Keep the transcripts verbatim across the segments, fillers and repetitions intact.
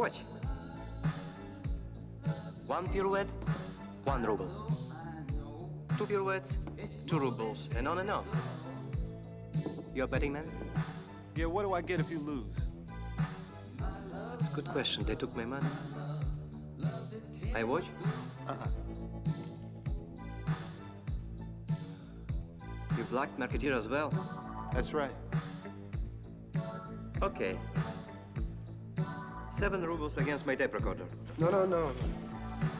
Watch. One pirouette, one ruble. Two pirouettes, two rubles, and on and on. You're a betting man? Yeah, what do I get if you lose? That's a good question. They took my money. I watch? Uh-huh. You black marketeer as well? That's right. Okay. Seven rubles against my tape recorder. No, no, no.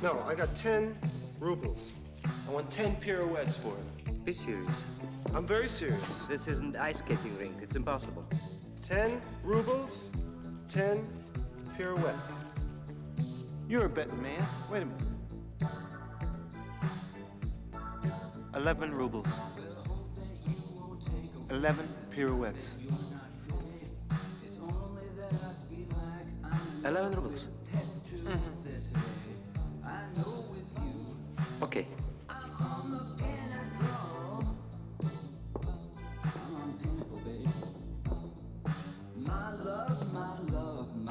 No, I got ten rubles. I want ten pirouettes for it. Be serious. I'm very serious. This isn't an ice skating rink. It's impossible. Ten rubles, ten pirouettes. You're a betting man. Wait a minute. Eleven rubles. Eleven pirouettes. Eleven rubles. Mm-hmm. Okay.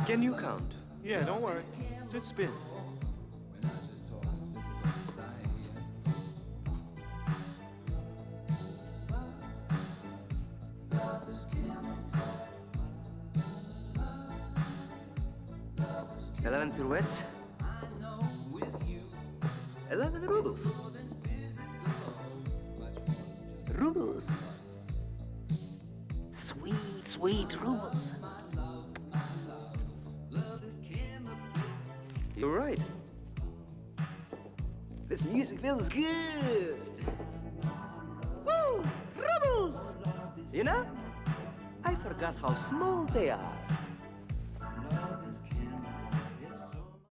Can you count? Yeah, don't worry. Just spin. Eleven pirouettes. Eleven rubles. Rubles. Sweet, sweet rubles. You're right. This music feels good. Woo! Rubles! You know, I forgot how small they are.